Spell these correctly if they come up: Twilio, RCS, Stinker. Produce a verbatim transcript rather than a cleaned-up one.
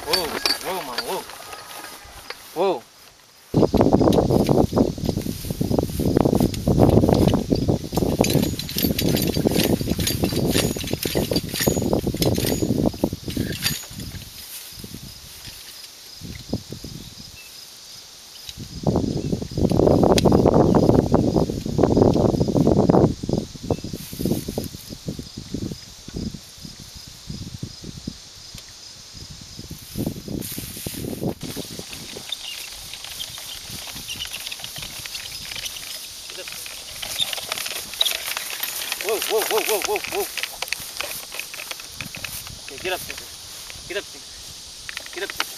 whoa, whoa, man, whoa. Whoa. Whoa, whoa, whoa, whoa, whoa, whoa. Okay, get up, Stinker. Get up, Stinker. Get up, Stinker.